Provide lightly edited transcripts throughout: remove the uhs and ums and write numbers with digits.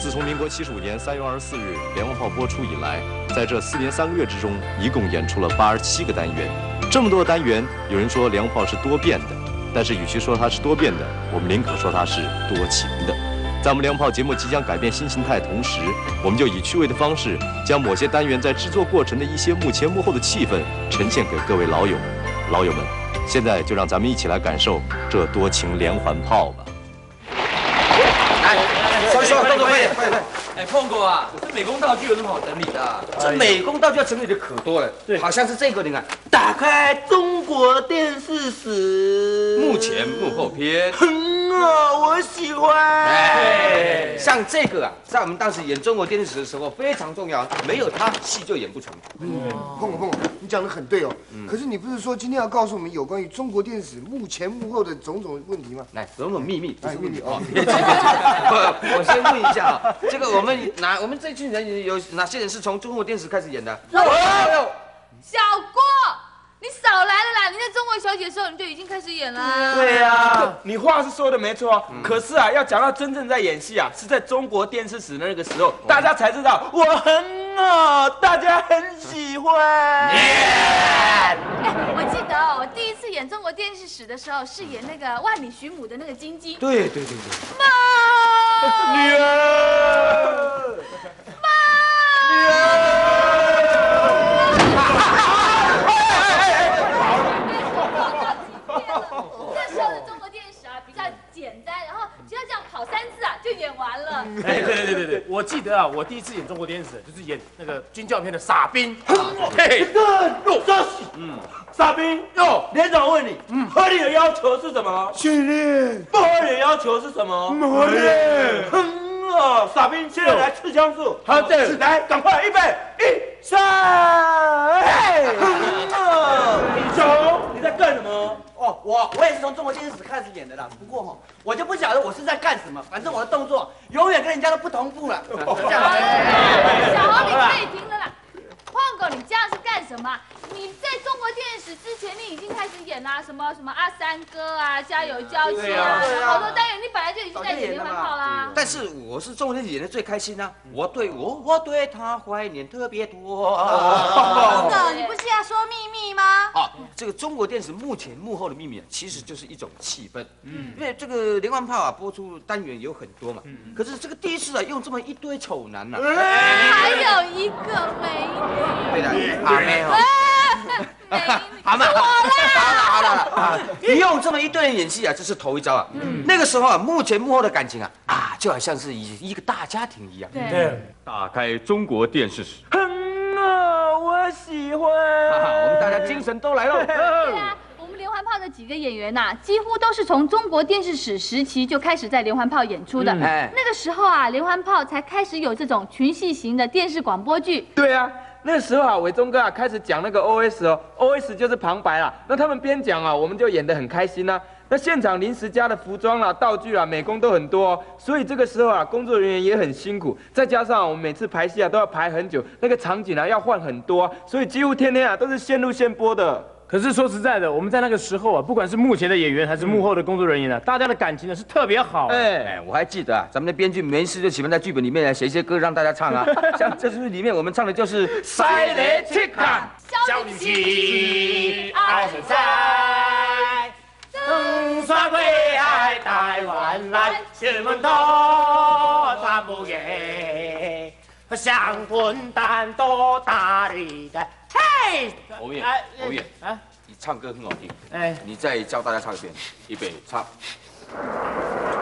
自从民国75年3月24日连环炮播出以来，在这4年3个月之中，一共演出了87个单元。这么多的单元，有人说连环炮是多变的，但是与其说它是多变的，我们宁可说它是多情的。在我们连环炮节目即将改变新形态的同时，我们就以趣味的方式，将某些单元在制作过程的一些幕前幕后的气氛呈现给各位老友。老友们，现在就让咱们一起来感受这多情连环炮吧。 动作快点，快点！哎，碰过啊！这美工道具有什么好整理的？这美工道具要整理的可多了。对，好像是这个，你看，打开中国电视史幕前幕后篇。哦，我喜欢。哎，像这个啊，在我们当时演中国电视史的时候非常重要，没有它戏就演不成。碰过，你讲的很对哦。可是你不是说今天要告诉我们有关于中国电视史幕前幕后的种种问题吗？来，种种秘密，不是秘密哦。我先问一下啊，这个我们这群人有哪些人是从中国电视开始演的？小郭，你少来了啦！你在中国小姐的时候你就已经开始演了。对呀，你话是说的没错，可是啊，要讲到真正在演戏啊，是在中国电视史那个时候，大家才知道我很好，大家很喜欢。哎，我记得我第一次演中国电视史的时候是演那个万里寻母的那个晶晶。对。妈。 女儿，妈，女儿，那时候的中国电视啊比较简单，然后只要这样跑3次啊就演完了。哎，对，我记得啊，我第一次演中国电视就是演那个军教片的傻兵。嘿，傻兵哟，连长问你，合理的要求是什么？训练。不合理的要求是什么？磨练。哦，傻兵，现在来刺枪术。好的，来，赶快，预备，1、2。哦，你在干什么？哦，我也是从中国电视史开始演的啦。不过哈，我就不晓得我是在干什么，反正我的动作永远跟人家都不同步了。小红，你可以停了啦。 胖狗，你这样是干什么？你在中国电视之前，你已经开始演啦，什么阿三哥啊，家有娇妻啊，好多单元，你本来就已经在演连环炮啦。但是我是中国电视演的最开心啊，我对他怀念特别多。胖狗，你不是要说秘密吗？啊，这个中国电视幕前幕后的秘密，其实就是一种气氛。嗯，因为这个连环炮啊，播出单元有很多嘛，可是这个第一次啊，用这么一堆丑男呐，还有一个没。 对的，阿妹哦，好嘛，好了，你用这么一对人演戏啊，这是头一招啊。那个时候啊，幕前幕后的感情啊，就好像是一个大家庭一样。对，打开中国电视史，我喜欢。我们大家精神都来了。对啊，我们连环炮的几个演员呐，几乎都是从中国电视史时期就开始在连环炮演出的。那个时候啊，连环炮才开始有这种群戏型的电视广播剧。对啊。 那时候啊，伟忠哥啊开始讲那个 OS 哦 ，OS 就是旁白啦。那他们边讲啊，我们就演得很开心啦。那现场临时加的服装啦、道具啦、美工都很多，哦，所以这个时候啊，工作人员也很辛苦。再加上我们每次排戏啊都要排很久，那个场景啊要换很多，所以几乎天天啊都是现录现播的。 可是说实在的，我们在那个时候啊，不管是幕前的演员还是幕后的工作人员呢，大家的感情呢是特别好。哎，我还记得啊，咱们的编剧没事就喜欢在剧本里面来写一些歌让大家唱啊，像这出里面我们唱的就是《塞雷切卡》，小女婿爱很塞，东山归爱台湾来，新闻多传不厌，香喷蛋多大力的。 嘿，侯爷，你唱歌很好听，哎，你再教大家唱一遍，预备，唱。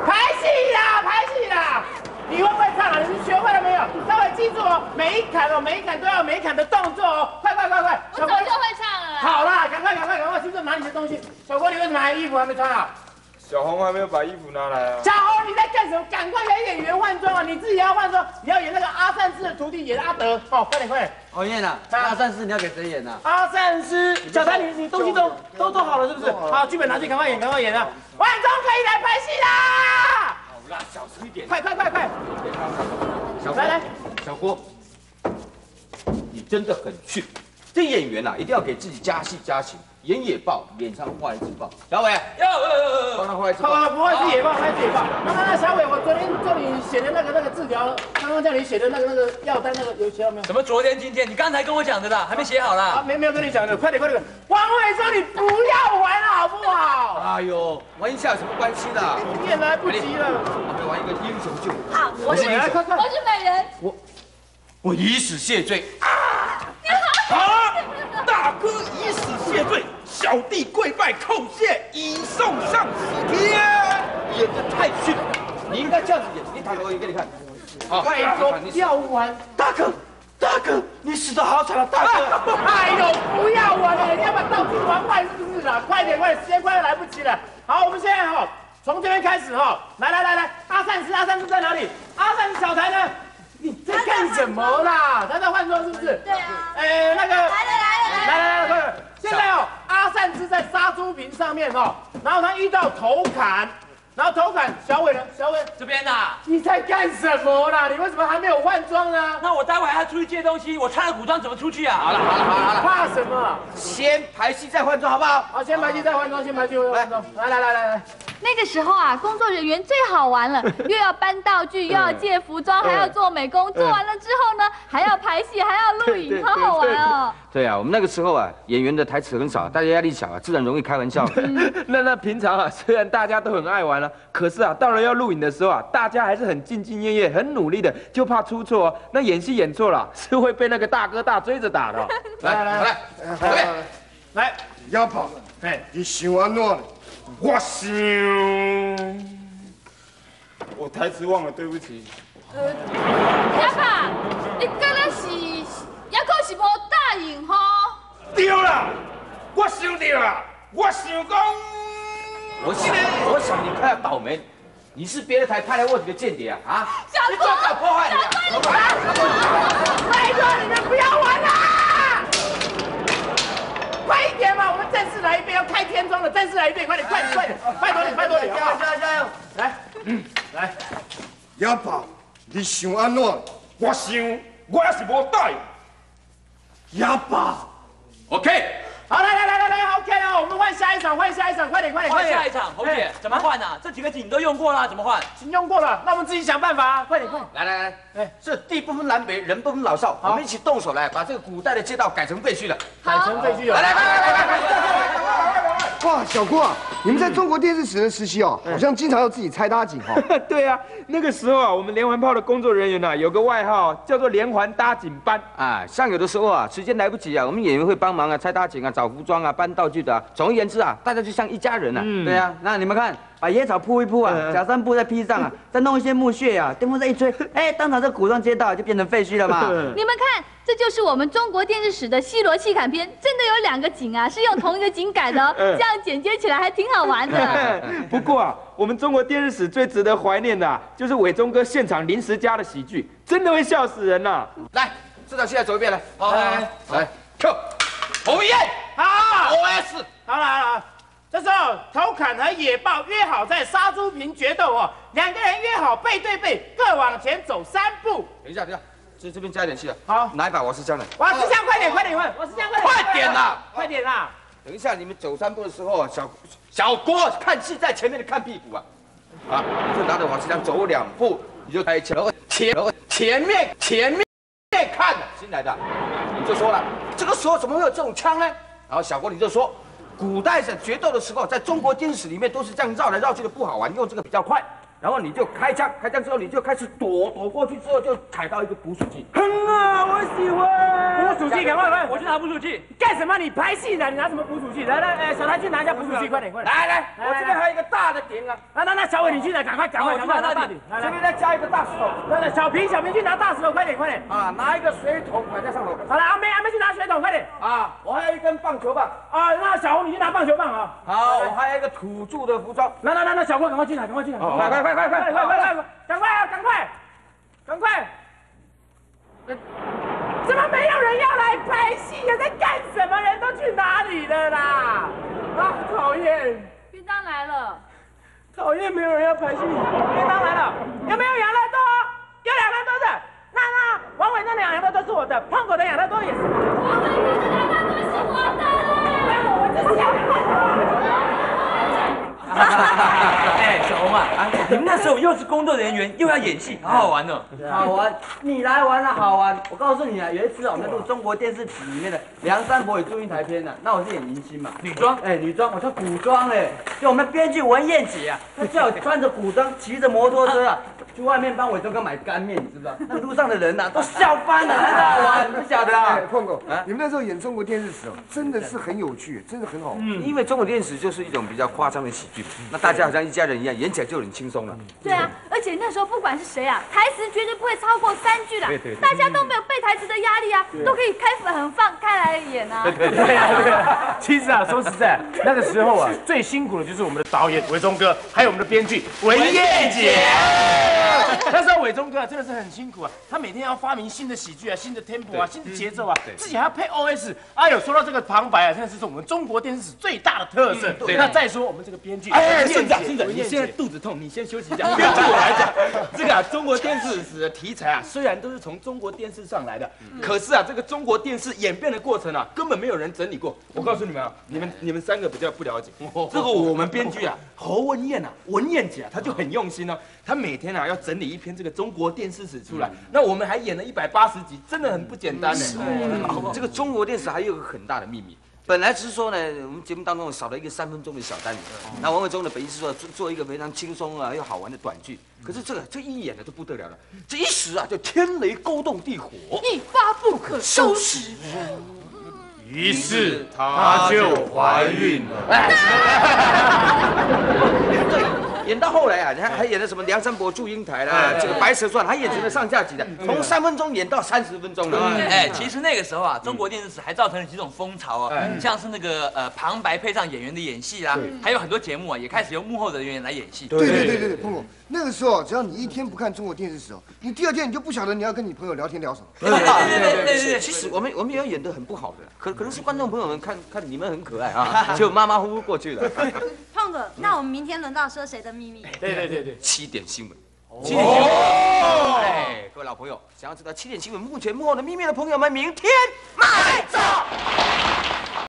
排戏啦！你会不会唱啊？你学会了没有？待会记住哦，每一坎都要每一坎的动作哦，快！我早就会唱了。好啦，赶快，是不是拿你的东西？小郭，你为什么还有衣服还没穿啊？小红还没有把衣服拿来啊。小红，你在干什么？赶快来演员换装啊！你自己要换装，你要演那个阿善师的徒弟，演阿德。哦，快点。 侯燕呐，阿善师你要给谁演啊？阿善师，小三，你东西都做好了是不是？好，剧本拿去，赶快演啊！万中可以来拍戏啦！好啦，小声一点，快！来，小郭，你真的很逊。这演员呐，一定要给自己加戏加情，眼也爆，脸上画一只爆。小伟，帮他画一只，不会是野爆，还是野爆？那小伟。写的那个治疗，刚刚叫你写的那个药单有写到没有？什么昨天今天？你刚才跟我讲的啦，还没写好啦。啊，没有跟你讲的，快点！王伟说你不要玩了，好不好？哎呦，玩一下有什么关系的？你也来不及了。我们玩一个英雄救美。好，我是美人。我以死谢罪。啊！你好。好，大哥以死谢罪，小弟跪拜叩谢，以送上西天。演得太逊了。 你应该这样子演，你打个我给你看。好，拜托，要玩。大哥，你死得好惨啊，大哥！哎呦，不要玩了，你要把道具玩坏是不是啦？快点，时间快要来不及了。好，我们现在哈，从这边开始哈，来，阿善师在哪里？阿善师小台呢？你在干什么啦？他在换装是不是？对啊。哎，那个。来，现在哦，阿善师在杀猪坪上面哦，然后他遇到头砍。 然后头砍小伟呢？小伟这边呢？你在干什么啦？你为什么还没有换装呢？那我待会还要出去借东西，我穿了古装怎么出去啊？好了，怕什么？先排戏再换装好不好？好，先排戏再换装。来。那个时候啊，工作人员最好玩了，又要搬道具，又要借服装，还要做美工。做完了之后呢，还要排戏，还要录影，好好玩哦。对啊，我们那个时候啊，演员的台词很少，大家压力小啊，自然容易开玩笑。那平常啊，虽然大家都很爱玩。 可是啊，到了要录影的时候啊，大家还是很兢兢业业、很努力的，就怕出错哦。那演戏演错了，是会被那个大哥大追着打的。来，要跑，哎，你想安怎？我想，我台词忘了，对不起。阿爸，你刚才是也可是无答应吼？对啦，我想对啦，我想讲。 我想你快要倒霉，你是别的台派来卧底的间谍啊！啊，你做搞破坏的，拜托你们不要玩啦！快一点嘛，我们正式来一遍，要开天窗了，正式来一遍，快点，拜托你，加油！来，来，要跑，你想安怎？我想，我也是无带。要跑 ，OK。 好，来 ，OK 了，我们换下一场，快点！换下一场，红姐怎么换啊？这几个景都用过了，怎么换？景用过了，那我们自己想办法，快点！来，这地不分南北，人不分老少，我们一起动手来，把这个古代的街道改成废墟了。来！哇，小郭啊，你们在中国电视史的实习哦，好像经常要自己拆搭景哦。对啊，那个时候啊，我们连环炮的工作人员呢，有个外号叫做连环搭景班啊。像有的时候啊，时间来不及啊，我们演员会帮忙啊，拆搭景啊。 找服装啊，搬道具的啊，总而言之啊，大家就像一家人啊。对啊，那你们看，把野草铺一铺啊，假山布再披上啊，再弄一些木屑啊，电风扇一吹，哎，当场这古装街道就变成废墟了嘛。你们看，这就是我们中国电视史的西罗戏坎篇，真的有两个景啊，是用同一个景改的哦，这样剪接起来还挺好玩的。不过啊，我们中国电视史最值得怀念的啊，就是伟忠哥现场临时加的喜剧，真的会笑死人呐。来，至少现在走一遍来，好，来 ，Go， 红艳。 好 ，OS， 好了，这时候头砍和野豹约好在杀猪坪决斗哦，两个人约好背对背，各往前走3步。等一下，这边加一点气了。好，拿一把瓦斯枪来。瓦斯枪，快点！快点啦！等一下，你们走3步的时候，小郭看戏在前面的看屁股啊，啊，你就拿着瓦斯枪走2步，你就开枪，前面看的，新来的，你就说了，这个时候怎么会有这种枪呢？ 然后小郭你就说，古代的决斗的时候，在中国电视里面都是这样绕来绕去的，不好玩，用这个比较快。然后你就开枪之后你就开始躲过去之后就踩到一个捕鼠器。哼啊，我喜欢捕鼠器，赶快！我去拿捕鼠器。干什么？你拍戏呢？你拿什么捕鼠器？来，小台去拿一下捕鼠器，快点！来，我这边还有一个大的点啊。那小伟你去拿，赶快！大点，这边再加一个大石头。来，小平去拿大石头，快点！啊，拿一个水桶摆在上头。好了，阿妹去拿水桶，快点！啊，我还有一根棒球棒。啊，那小红你去拿棒球棒啊。好，我还有一个土著的服装。那小郭赶快去拿！快！赶快！怎么没有人要来拍戏呀？在干什么？人都去哪里了啦？啊，讨厌！便当来了。讨厌，没有人要拍戏。便当来了，有没有养乐多？有养乐多的。那王伟那两养乐多是我的，胖狗的养乐多也是我的。王伟那两养乐多是我的。我就是养乐多。 哎，小红啊，你们那时候又是工作人员又要演戏，好好玩哦。好玩，你来玩啊，好玩。我告诉你啊，有一次啊，我们录中国电视剧里面的《梁山伯与祝英台》篇呢，那我是演明星嘛，女装，哎，女装，我穿古装哎，就我们编剧文燕姐啊，她叫我穿着古装，骑着摩托车啊，去外面帮伟忠哥买干面，你知不知道？那路上的人呐都笑翻了，很好玩，不晓得啊。碰过啊，你们那时候演中国电视时哦，真的是很有趣，真的很好玩。嗯，因为中国电视就是一种比较夸张的喜剧，那大家好像一家人一样，演起来就很轻松了。 对啊，而且那时候不管是谁啊，台词绝对不会超过3句啦。对，大家都没有背台词的压力啊，都可以很放开来演啊。对啊。其实啊，说实在，那个时候啊，最辛苦的就是我们的导演伟忠哥，还有我们的编剧文燕姐。那时候伟忠哥啊，真的是很辛苦啊，他每天要发明新的喜剧啊、新的 tempo 啊、新的节奏啊，自己还要配 OS。哎呦，说到这个旁白啊，真的是我们中国电视史最大的特色。对，那再说我们这个编剧，哎，村长，你现在肚子痛，你先休息一下。 对我来讲，这个啊，中国电视史的题材啊，虽然都是从中国电视上来的，可是啊，这个中国电视演变的过程啊，根本没有人整理过。我告诉你们啊，你们3个比较不了解。这个我们编剧啊，侯文燕啊，文燕姐啊，她就很用心哦，她每天啊要整理一篇这个中国电视史出来。那我们还演了180集，真的很不简单呢。这个中国电视还有个很大的秘密。 本来是说呢，我们节目当中少了一个3分钟的小单元，那王伟忠呢本意是说做一个非常轻松啊又好玩的短剧，可是这一演的就不得了了，这一时啊就天雷勾动地火，一发不可收拾。于是她就怀孕了。 演到后来啊，你看还演了什么《梁山伯祝英台》啦，这个《白蛇传》，还演成了上下集的，从3分钟演到30分钟了。哎，其实那个时候啊，中国电视史还造成了几种风潮啊，像是那个旁白配上演员的演戏啦，还有很多节目啊，也开始由幕后人员来演戏。对，碰碰，那个时候只要你一天不看中国电视史哦，你第2天你就不晓得你要跟你朋友聊天聊什么。对，其实我们也要演得很不好的，可能是观众朋友们看看你们很可爱啊，就马马虎虎过去了。胖哥，那我们明天轮到说谁的？ 秘密对，7点新闻，7点新闻，哎，各位老朋友，想要知道7点新闻幕后的秘密的朋友们，明天买走。